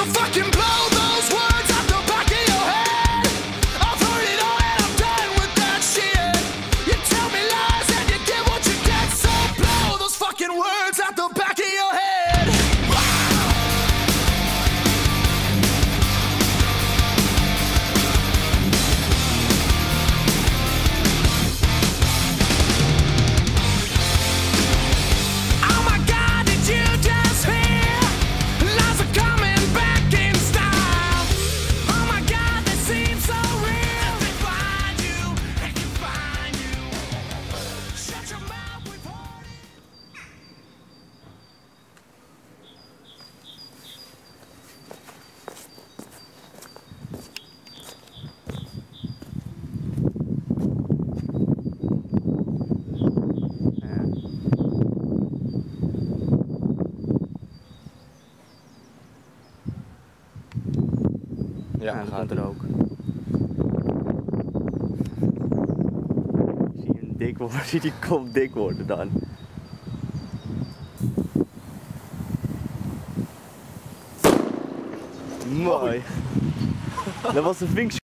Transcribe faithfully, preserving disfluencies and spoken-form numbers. So fucking blow those words out the back of your head. I've heard it all and I'm done with that shit. You tell me lies and you get what you get. So blow those fucking words out the back of your head. Ja, ja, dat gaat er ook. Ik zie hem dik worden, zie die kop dik worden dan. Mooi. Dat was de vinkje.